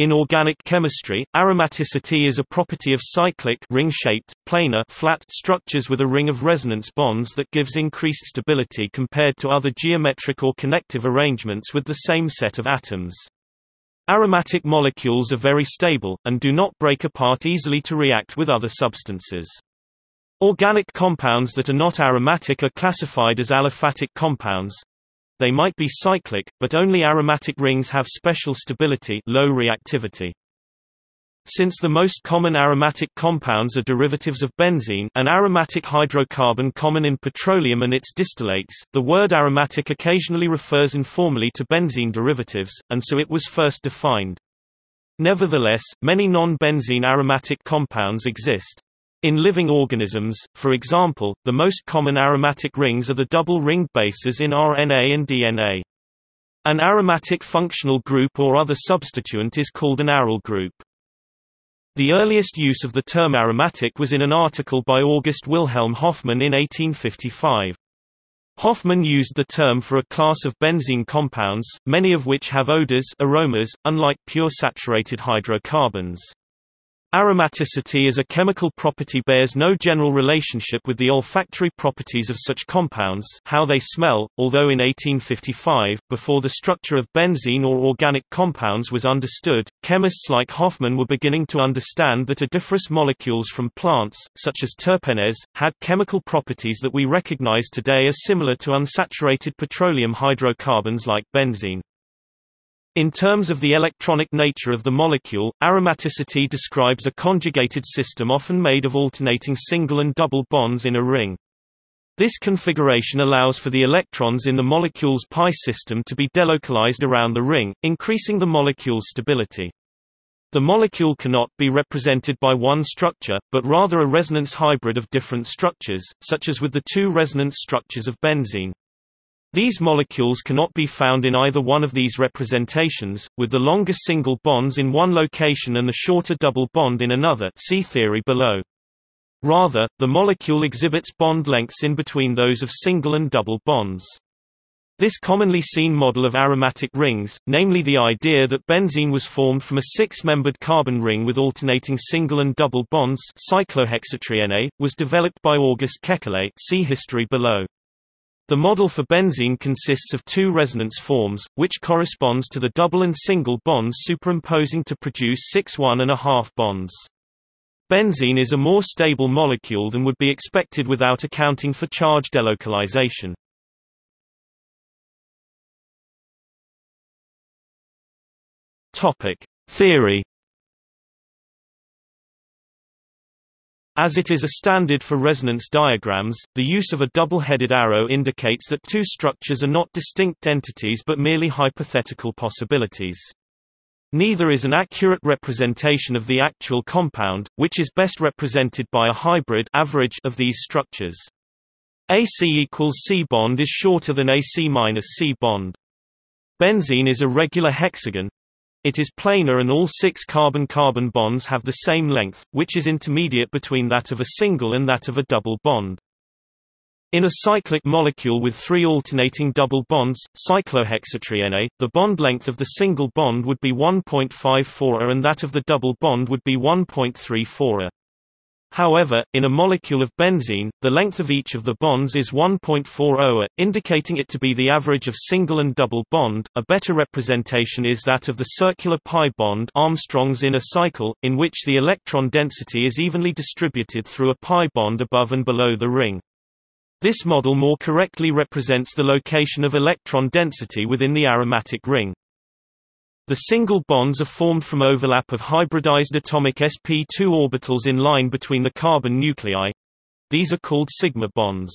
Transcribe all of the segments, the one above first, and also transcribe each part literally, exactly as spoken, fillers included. In organic chemistry, aromaticity is a property of cyclic ring-shaped, planar flat structures with a ring of resonance bonds that gives increased stability compared to other geometric or connective arrangements with the same set of atoms. Aromatic molecules are very stable, and do not break apart easily to react with other substances. Organic compounds that are not aromatic are classified as aliphatic compounds. They might be cyclic, but only aromatic rings have special stability, low reactivity. Since the most common aromatic compounds are derivatives of benzene, an aromatic hydrocarbon common in petroleum and its distillates, the word aromatic occasionally refers informally to benzene derivatives, and so it was first defined. Nevertheless, many non-benzene aromatic compounds exist. In living organisms, for example, the most common aromatic rings are the double-ringed bases in R N A and D N A. An aromatic functional group or other substituent is called an aryl group. The earliest use of the term aromatic was in an article by August Wilhelm Hofmann in eighteen fifty-five. Hofmann used the term for a class of benzene compounds, many of which have odors, aromas, unlike pure saturated hydrocarbons. Aromaticity as a chemical property bears no general relationship with the olfactory properties of such compounds, how they smell, although in eighteen fifty-five, before the structure of benzene or organic compounds was understood, chemists like Hofmann were beginning to understand that odoriferous molecules from plants, such as terpenes, had chemical properties that we recognize today as similar to unsaturated petroleum hydrocarbons like benzene. In terms of the electronic nature of the molecule, aromaticity describes a conjugated system often made of alternating single and double bonds in a ring. This configuration allows for the electrons in the molecule's pi system to be delocalized around the ring, increasing the molecule's stability. The molecule cannot be represented by one structure, but rather a resonance hybrid of different structures, such as with the two resonance structures of benzene. These molecules cannot be found in either one of these representations, with the longer single bonds in one location and the shorter double bond in another. See theory below. Rather, the molecule exhibits bond lengths in between those of single and double bonds. This commonly seen model of aromatic rings, namely the idea that benzene was formed from a six-membered carbon ring with alternating single and double bonds, cyclohexatriene, was developed by August Kekulé. See history below. The model for benzene consists of two resonance forms, which corresponds to the double and single bonds superimposing to produce six one and a half bonds. Benzene is a more stable molecule than would be expected without accounting for charge delocalization. Topic: Theory. As it is a standard for resonance diagrams, the use of a double-headed arrow indicates that two structures are not distinct entities but merely hypothetical possibilities. Neither is an accurate representation of the actual compound, which is best represented by a hybrid average of these structures. A C equals C bond is shorter than A C minus C bond. Benzene is a regular hexagon. It is planar and all six carbon-carbon bonds have the same length, which is intermediate between that of a single and that of a double bond. In a cyclic molecule with three alternating double bonds, cyclohexatriene, the bond length of the single bond would be one point five four A and that of the double bond would be one point three four A. However, in a molecule of benzene, the length of each of the bonds is one point four zero A, indicating it to be the average of single and double bond. A better representation is that of the circular pi bond, Armstrong's inner cycle, in which the electron density is evenly distributed through a pi bond above and below the ring. This model more correctly represents the location of electron density within the aromatic ring. The single bonds are formed from overlap of hybridized atomic s p two orbitals in line between the carbon nuclei. These are called sigma bonds.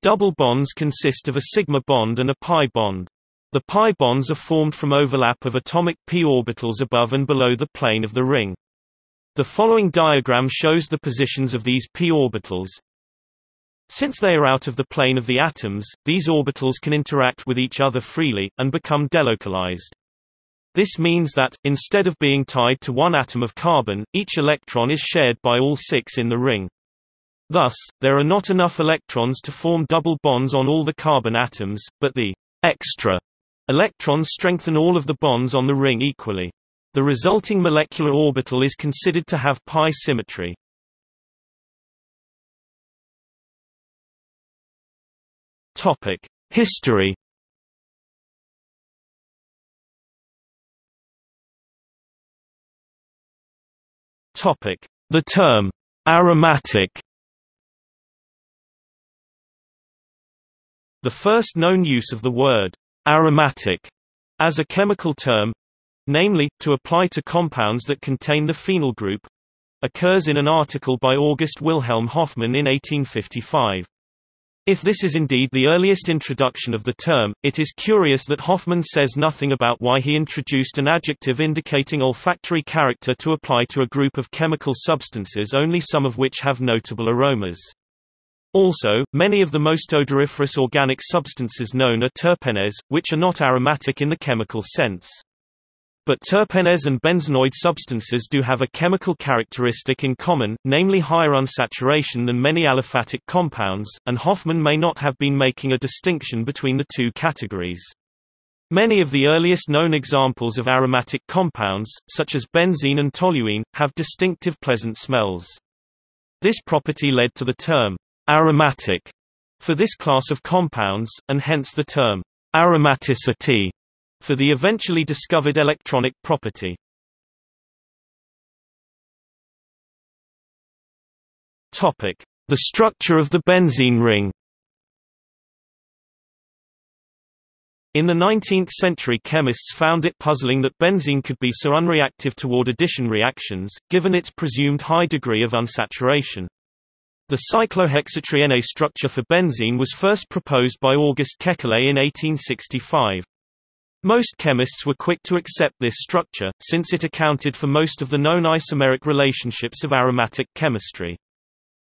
Double bonds consist of a sigma bond and a pi bond. The pi bonds are formed from overlap of atomic p orbitals above and below the plane of the ring. The following diagram shows the positions of these p orbitals. Since they are out of the plane of the atoms, these orbitals can interact with each other freely, and become delocalized. This means that, instead of being tied to one atom of carbon, each electron is shared by all six in the ring. Thus, there are not enough electrons to form double bonds on all the carbon atoms, but the extra electrons strengthen all of the bonds on the ring equally. The resulting molecular orbital is considered to have pi symmetry. Topic: History. Topic: The term aromatic. The first known use of the word aromatic as a chemical term, namely, to apply to compounds that contain the phenyl group, occurs in an article by August Wilhelm Hofmann in eighteen fifty-five. If this is indeed the earliest introduction of the term, it is curious that Hofmann says nothing about why he introduced an adjective indicating olfactory character to apply to a group of chemical substances only some of which have notable aromas. Also, many of the most odoriferous organic substances known are terpenes, which are not aromatic in the chemical sense. But terpenes and benzenoid substances do have a chemical characteristic in common, namely higher unsaturation than many aliphatic compounds, and Hofmann may not have been making a distinction between the two categories. Many of the earliest known examples of aromatic compounds, such as benzene and toluene, have distinctive pleasant smells. This property led to the term aromatic for this class of compounds, and hence the term aromaticity for the eventually discovered electronic property. Topic: The structure of the benzene ring. In the nineteenth century, chemists found it puzzling that benzene could be so unreactive toward addition reactions, given its presumed high degree of unsaturation. The cyclohexatriene structure for benzene was first proposed by August Kekulé in eighteen sixty-five. Most chemists were quick to accept this structure, since it accounted for most of the known isomeric relationships of aromatic chemistry.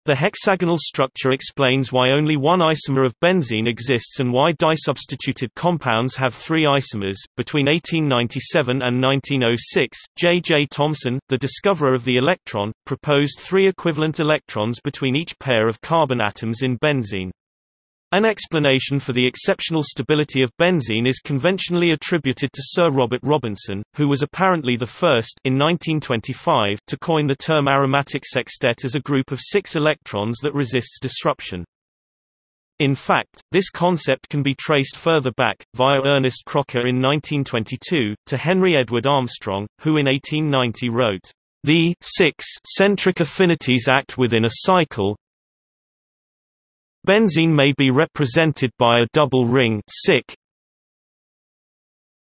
The hexagonal structure explains why only one isomer of benzene exists and why disubstituted compounds have three isomers. Between eighteen ninety-seven and nineteen oh six, J J Thomson, the discoverer of the electron, proposed three equivalent electrons between each pair of carbon atoms in benzene. An explanation for the exceptional stability of benzene is conventionally attributed to Sir Robert Robinson, who was apparently the first in nineteen twenty-five to coin the term aromatic sextet as a group of six electrons that resists disruption. In fact, this concept can be traced further back, via Ernest Crocker in nineteen twenty-two, to Henry Edward Armstrong, who in eighteen ninety wrote, "The six centric affinities act within a cycle. Benzene may be represented by a double ring cyc,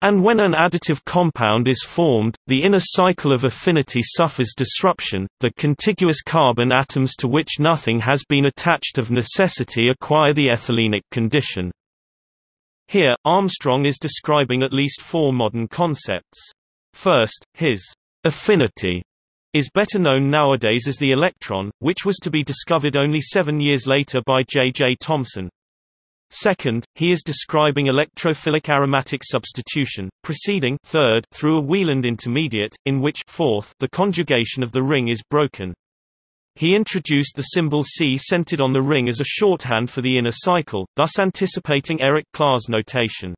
and when an additive compound is formed, the inner cycle of affinity suffers disruption, the contiguous carbon atoms to which nothing has been attached of necessity acquire the ethylenic condition." Here, Armstrong is describing at least four modern concepts. First, his affinity is better known nowadays as the electron, which was to be discovered only seven years later by J J Thomson. Second, he is describing electrophilic aromatic substitution, proceeding third, through a Wieland intermediate, in which fourth, the conjugation of the ring is broken. He introduced the symbol C centered on the ring as a shorthand for the inner cycle, thus anticipating Eric Claus notation.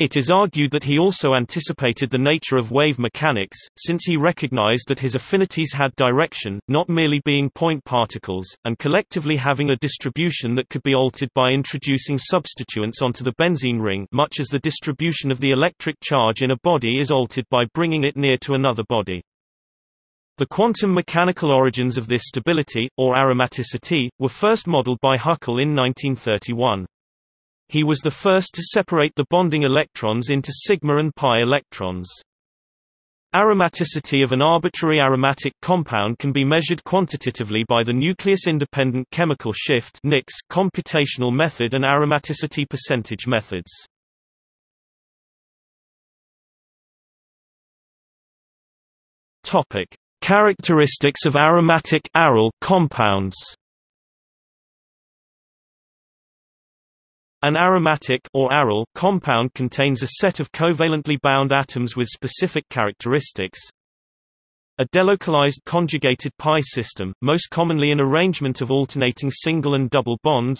It is argued that he also anticipated the nature of wave mechanics, since he recognized that his affinities had direction, not merely being point particles, and collectively having a distribution that could be altered by introducing substituents onto the benzene ring, much as the distribution of the electric charge in a body is altered by bringing it near to another body. The quantum mechanical origins of this stability, or aromaticity, were first modeled by Hückel in nineteen thirty-one. He was the first to separate the bonding electrons into sigma and pi electrons. Aromaticity of an arbitrary aromatic compound can be measured quantitatively by the nucleus-independent chemical shift (N I C S) computational method and aromaticity percentage methods. Topic: Characteristics of aromatic aryl compounds. An aromatic or aryl compound contains a set of covalently bound atoms with specific characteristics. A delocalized conjugated pi system, most commonly an arrangement of alternating single and double bonds.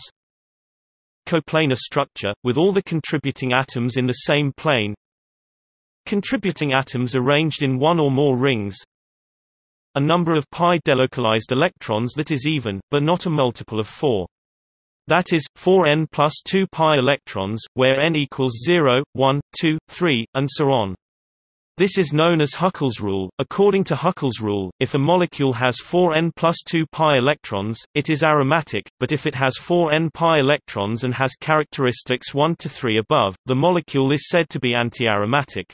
Coplanar structure, with all the contributing atoms in the same plane. Contributing atoms arranged in one or more rings. A number of pi delocalized electrons that is even, but not a multiple of four. That is, four n plus two pi electrons, where n equals zero, one, two, three, and so on. This is known as Hückel's rule. According to Hückel's rule, if a molecule has four n plus two pi electrons, it is aromatic, but if it has four n pi electrons and has characteristics one to three above, the molecule is said to be anti-aromatic.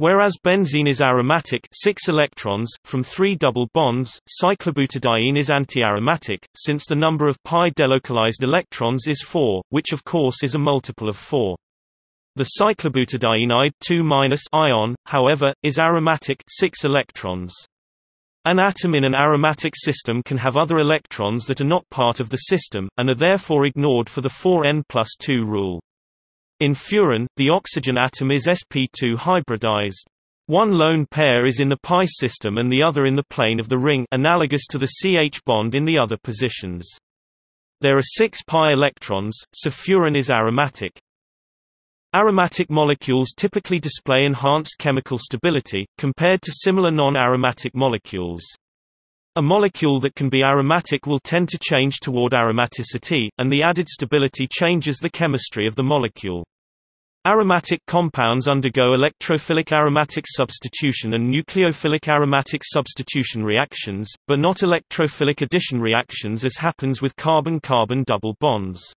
Whereas benzene is aromatic, six electrons from three double bonds, cyclobutadiene is anti-aromatic since the number of pi delocalized electrons is four, which of course is a multiple of four. The cyclobutadiene I two minus ion, however, is aromatic, six electrons. An atom in an aromatic system can have other electrons that are not part of the system and are therefore ignored for the four n plus two rule. In furan, the oxygen atom is s p two hybridized. One lone pair is in the pi system and the other in the plane of the ring, analogous to the C H bond in the other positions. There are six pi electrons, so furan is aromatic. Aromatic molecules typically display enhanced chemical stability, compared to similar non-aromatic molecules. A molecule that can be aromatic will tend to change toward aromaticity, and the added stability changes the chemistry of the molecule. Aromatic compounds undergo electrophilic aromatic substitution and nucleophilic aromatic substitution reactions, but not electrophilic addition reactions as happens with carbon-carbon double bonds.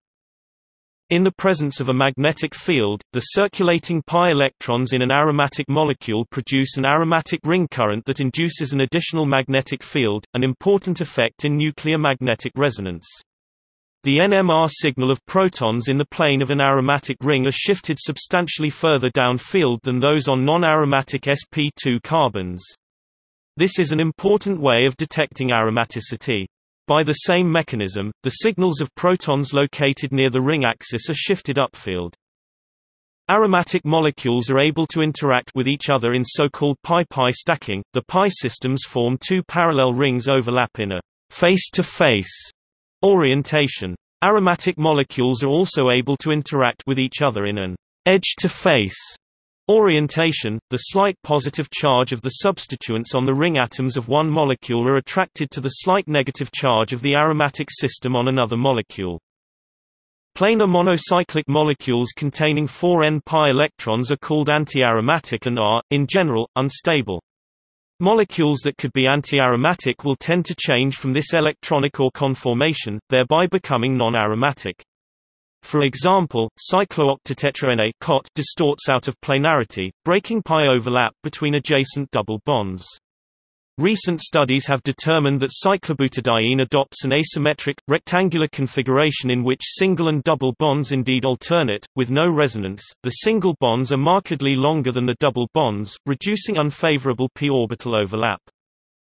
In the presence of a magnetic field, the circulating pi electrons in an aromatic molecule produce an aromatic ring current that induces an additional magnetic field, an important effect in nuclear magnetic resonance. The N M R signal of protons in the plane of an aromatic ring are shifted substantially further downfield than those on non-aromatic s p two carbons. This is an important way of detecting aromaticity. By the same mechanism, the signals of protons located near the ring axis are shifted upfield. Aromatic molecules are able to interact with each other in so-called pi-pi stacking. The pi systems form two parallel rings overlap in a face-to-face orientation. Aromatic molecules are also able to interact with each other in an edge-to-face orientation. The slight positive charge of the substituents on the ring atoms of one molecule are attracted to the slight negative charge of the aromatic system on another molecule. Planar monocyclic molecules containing four n pi electrons are called anti-aromatic and are, in general, unstable. Molecules that could be anti-aromatic will tend to change from this electronic or conformation, thereby becoming non-aromatic. For example, cyclooctatetraene distorts out of planarity, breaking pi overlap between adjacent double bonds. Recent studies have determined that cyclobutadiene adopts an asymmetric, rectangular configuration in which single and double bonds indeed alternate, with no resonance. The single bonds are markedly longer than the double bonds, reducing unfavorable p-orbital overlap.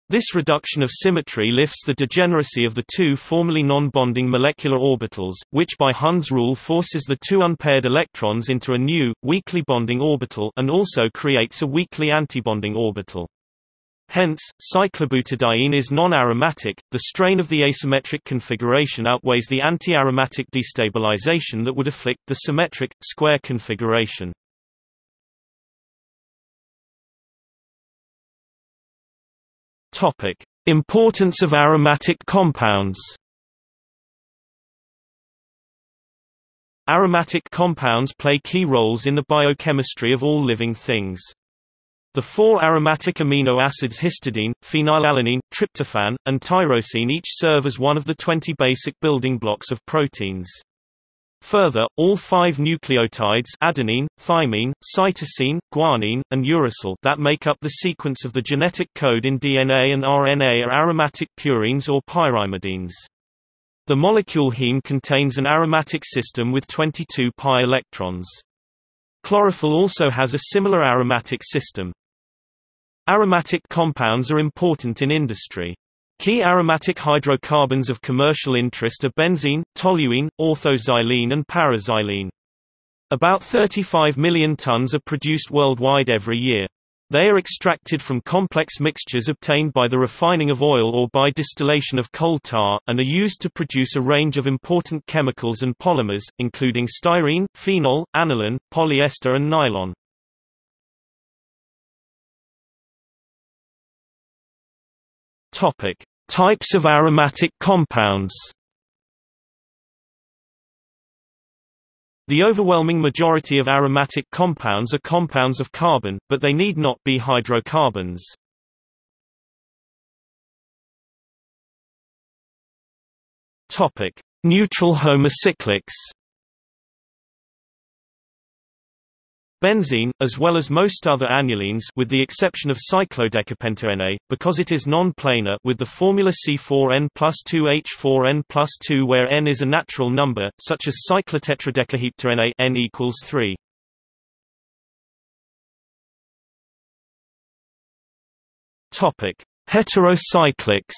This reduction of symmetry lifts the degeneracy of the two formerly non-bonding molecular orbitals, which by Hund's rule forces the two unpaired electrons into a new, weakly bonding orbital and also creates a weakly antibonding orbital. Hence, cyclobutadiene is non-aromatic. The strain of the asymmetric configuration outweighs the anti-aromatic destabilization that would afflict the symmetric, square configuration. Topic: Importance of aromatic compounds. Aromatic compounds play key roles in the biochemistry of all living things. The four aromatic amino acids histidine, phenylalanine, tryptophan, and tyrosine each serve as one of the twenty basic building blocks of proteins. Further, all five nucleotides adenine, thymine, cytosine, guanine, and uracil that make up the sequence of the genetic code in D N A and R N A are aromatic purines or pyrimidines. The molecule heme contains an aromatic system with twenty-two pi electrons. Chlorophyll also has a similar aromatic system. Aromatic compounds are important in industry. Key aromatic hydrocarbons of commercial interest are benzene, toluene, orthoxylene and paraxylene. About thirty-five million tons are produced worldwide every year. They are extracted from complex mixtures obtained by the refining of oil or by distillation of coal tar, and are used to produce a range of important chemicals and polymers, including styrene, phenol, aniline, polyester and nylon. Topic: Types of aromatic compounds. The overwhelming majority of aromatic compounds are compounds of carbon, but they need not be hydrocarbons. Topic: Neutral homocyclics. Benzene, as well as most other annulenes with the exception of cyclodecapentaene, because it is non-planar with the formula C four N plus two H four N plus two where N is a natural number, such as cyclotetraedecaheptaene N equals three. Topic: Heterocyclics.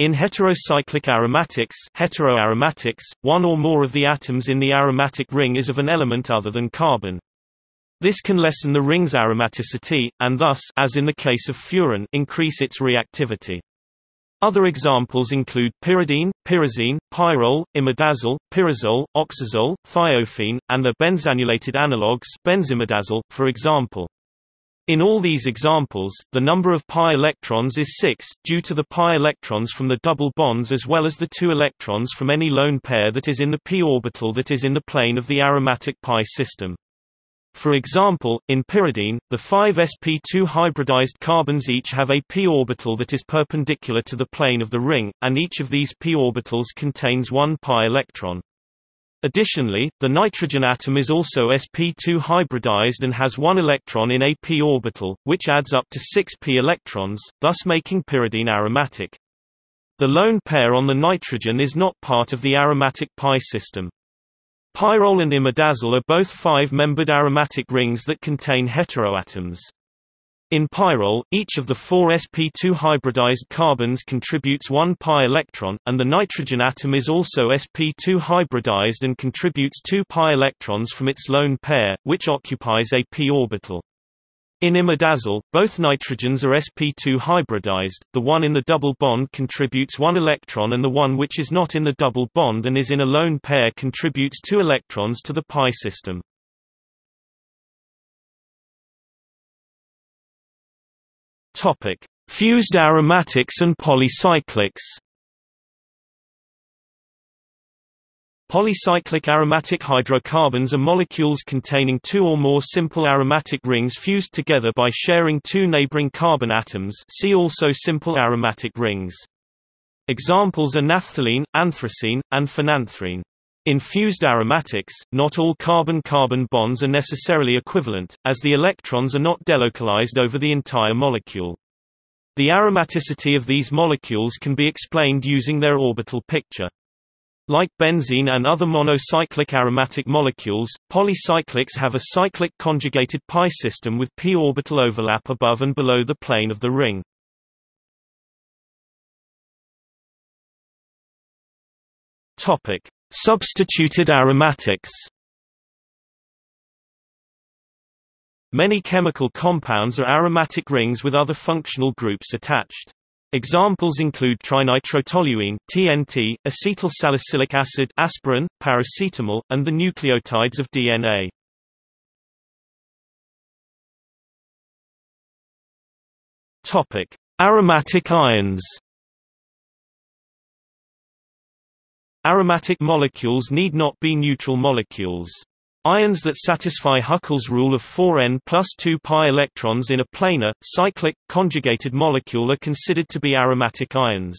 In heterocyclic aromatics, heteroaromatics, one or more of the atoms in the aromatic ring is of an element other than carbon. This can lessen the ring's aromaticity, and thus, as in the case of furan, increase its reactivity. Other examples include pyridine, pyrazine, pyrrole, imidazole, pyrazole, oxazole, thiophene, and their benzanulated analogues benzimidazole, for example. In all these examples, the number of pi electrons is six, due to the pi electrons from the double bonds as well as the two electrons from any lone pair that is in the p orbital that is in the plane of the aromatic pi system. For example, in pyridine, the five s p two hybridized carbons each have a p orbital that is perpendicular to the plane of the ring, and each of these p orbitals contains one pi electron. Additionally, the nitrogen atom is also s p two hybridized and has one electron in a p orbital, which adds up to six p electrons, thus making pyridine aromatic. The lone pair on the nitrogen is not part of the aromatic pi system. Pyrrole and imidazole are both five-membered aromatic rings that contain heteroatoms. In pyrrole, each of the four s p two hybridized carbons contributes one pi electron, and the nitrogen atom is also s p two hybridized and contributes two pi electrons from its lone pair, which occupies a p orbital. In imidazole, both nitrogens are s p two hybridized, the one in the double bond contributes one electron and the one which is not in the double bond and is in a lone pair contributes two electrons to the pi system. Topic: Fused aromatics and polycyclics. Polycyclic aromatic hydrocarbons are molecules containing two or more simple aromatic rings fused together by sharing two neighboring carbon atoms. See also simple aromatic rings. Examples are naphthalene, anthracene, and phenanthrene. In fused aromatics, not all carbon-carbon bonds are necessarily equivalent, as the electrons are not delocalized over the entire molecule. The aromaticity of these molecules can be explained using their orbital picture. Like benzene and other monocyclic aromatic molecules, polycyclics have a cyclic conjugated pi system with p orbital overlap above and below the plane of the ring. Topic: Substituted aromatics. Many chemical compounds are aromatic rings with other functional groups attached. Examples include trinitrotoluene T N T, acetyl salicylic acid aspirin, paracetamol, and the nucleotides of D N A. Topic: Aromatic ions. Aromatic molecules need not be neutral molecules. Ions that satisfy Hückel's rule of four N plus two pi electrons in a planar, cyclic, conjugated molecule are considered to be aromatic ions.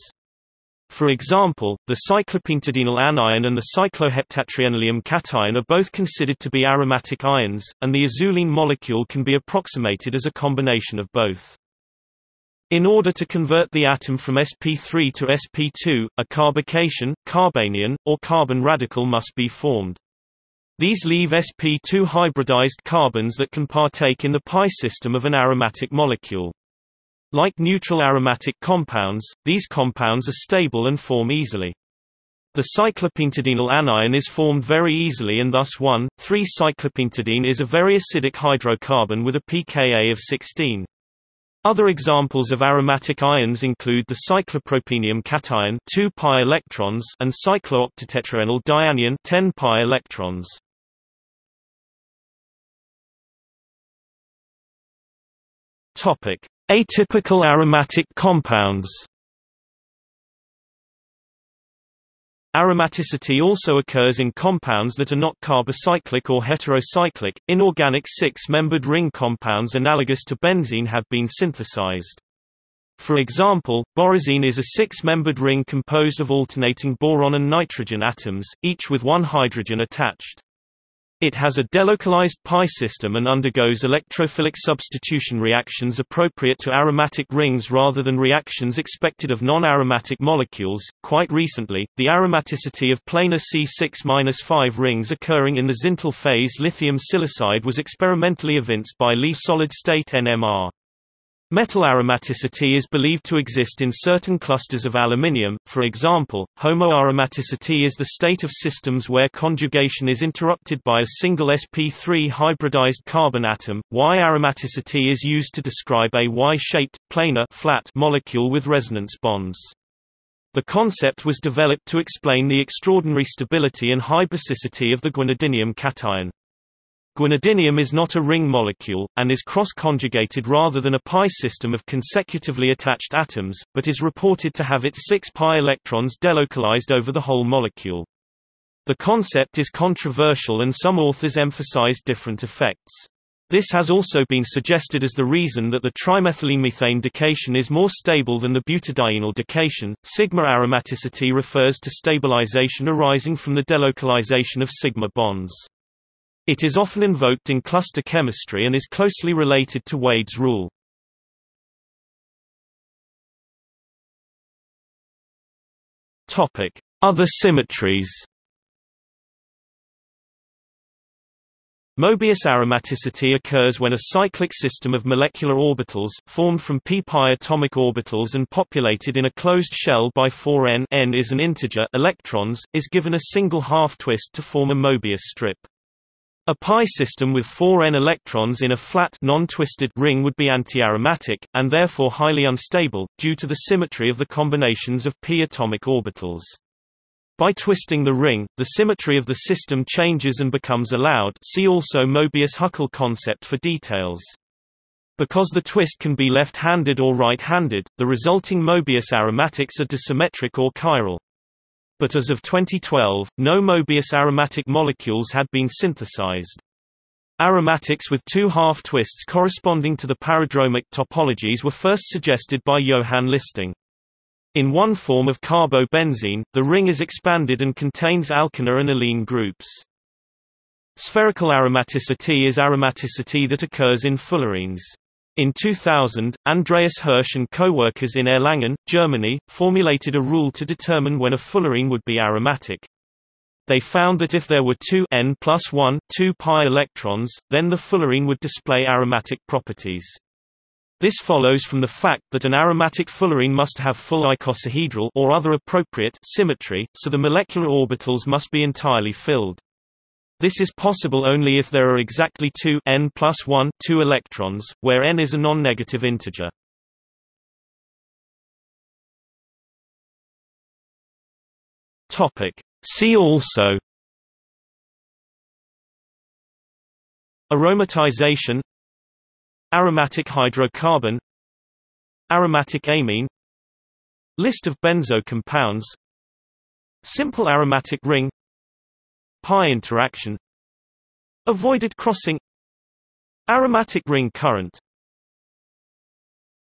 For example, the cyclopentadienyl anion and the cycloheptatrienylum cation are both considered to be aromatic ions, and the azulene molecule can be approximated as a combination of both. In order to convert the atom from s p three to s p two, a carbocation, carbanion, or carbon radical must be formed. These leave s p two hybridized carbons that can partake in the pi system of an aromatic molecule. Like neutral aromatic compounds, these compounds are stable and form easily. The cyclopentadienyl anion is formed very easily and thus one,three cyclopentadiene is a very acidic hydrocarbon with a pKa of sixteen. Other examples of aromatic ions include the cyclopropenium cation two pi electrons and cyclooctatetraenyl dianion ten pi electrons. Atypical aromatic compounds. Aromaticity also occurs in compounds that are not carbocyclic or heterocyclic. Inorganic six-membered ring compounds analogous to benzene have been synthesized. For example, borazine is a six-membered ring composed of alternating boron and nitrogen atoms, each with one hydrogen attached. It has a delocalized pi system and undergoes electrophilic substitution reactions appropriate to aromatic rings rather than reactions expected of non-aromatic molecules. Quite recently, the aromaticity of planar C six dash five rings occurring in the zintl phase lithium silicide was experimentally evinced by Li solid-state N M R. Metal aromaticity is believed to exist in certain clusters of aluminium, for example. Homoaromaticity is the state of systems where conjugation is interrupted by a single s p three hybridized carbon atom. Y-aromaticity is used to describe a Y-shaped, planar flat molecule with resonance bonds. The concept was developed to explain the extraordinary stability and high basicity of the guanidinium cation. Guanidinium is not a ring molecule, and is cross-conjugated rather than a pi system of consecutively attached atoms, but is reported to have its six pi electrons delocalized over the whole molecule. The concept is controversial and some authors emphasize different effects. This has also been suggested as the reason that the trimethylmethane decation is more stable than the butadienyl decation. Sigma aromaticity refers to stabilization arising from the delocalization of sigma bonds. It is often invoked in cluster chemistry and is closely related to Wade's rule. Topic: Other symmetries. Möbius aromaticity occurs when a cyclic system of molecular orbitals, formed from p-pi atomic orbitals and populated in a closed shell by four n, n is an integer, electrons, is given a single half-twist to form a Möbius strip. A pi system with four n electrons in a flat non-twisted ring would be anti-aromatic, and therefore highly unstable, due to the symmetry of the combinations of p atomic orbitals. By twisting the ring, the symmetry of the system changes and becomes allowed. See also Möbius-Huckel concept for details. Because the twist can be left-handed or right-handed, the resulting Möbius aromatics are disymmetric or chiral. But as of twenty twelve, no Möbius aromatic molecules had been synthesized. Aromatics with two half-twists corresponding to the paradromic topologies were first suggested by Johann Listing. In one form of carbobenzene, the ring is expanded and contains alkener and alene groups. Spherical aromaticity is aromaticity that occurs in fullerenes. In two thousand, Andreas Hirsch and co-workers in Erlangen, Germany, formulated a rule to determine when a fullerene would be aromatic. They found that if there were two n plus one, two pi electrons, then the fullerene would display aromatic properties. This follows from the fact that an aromatic fullerene must have full icosahedral or other appropriate symmetry, so the molecular orbitals must be entirely filled. This is possible only if there are exactly two n plus one, two electrons, where n is a non-negative integer. Topic: See also aromatization, aromatic hydrocarbon, aromatic amine, list of benzo compounds, simple aromatic ring, pi interaction, avoided crossing, aromatic ring current.